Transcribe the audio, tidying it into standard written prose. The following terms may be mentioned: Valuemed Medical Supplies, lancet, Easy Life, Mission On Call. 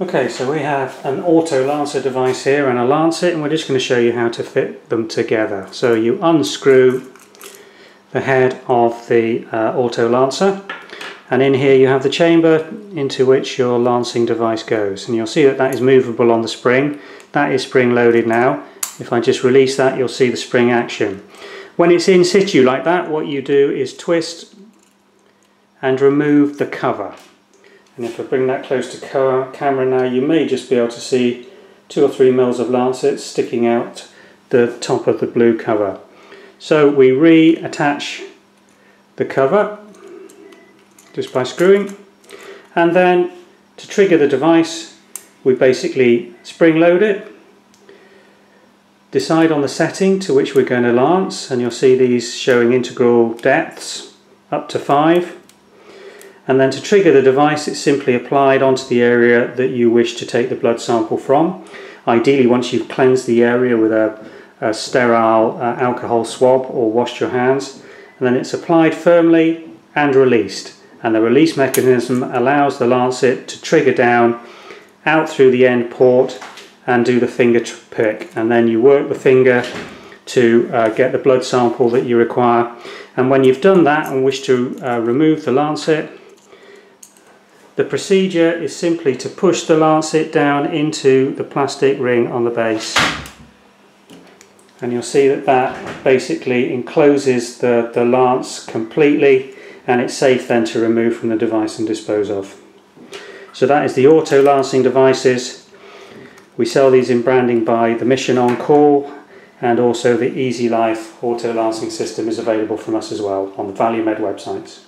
Okay, so we have an auto lancer device here and a lancet, and we're just going to show you how to fit them together. So you unscrew the head of the auto lancer, and in here you have the chamber into which your lancing device goes, and you'll see that that is movable on the spring. That is spring loaded now. If I just release that, you'll see the spring action. When it's in situ like that, what you do is twist and remove the cover. And if I bring that close to camera now, you may just be able to see 2 or 3 mils of lancets sticking out the top of the blue cover. So we reattach the cover just by screwing, and then to trigger the device we basically spring load it, decide on the setting to which we're going to lance, and you'll see these showing integral depths up to 5. And then to trigger the device, it's simply applied onto the area that you wish to take the blood sample from. Ideally, once you've cleansed the area with a sterile alcohol swab or washed your hands, and then it's applied firmly and released. And the release mechanism allows the lancet to trigger down out through the end port and do the finger pick. And then you work the finger to get the blood sample that you require. And when you've done that and wish to remove the lancet, the procedure is simply to push the lancet down into the plastic ring on the base, and you'll see that that basically encloses the lance completely, and it's safe then to remove from the device and dispose of. So that is the auto lancing devices. We sell these in branding by the Mission On Call, and also the Easy Life auto lancing system is available from us as well on the Valuemed websites.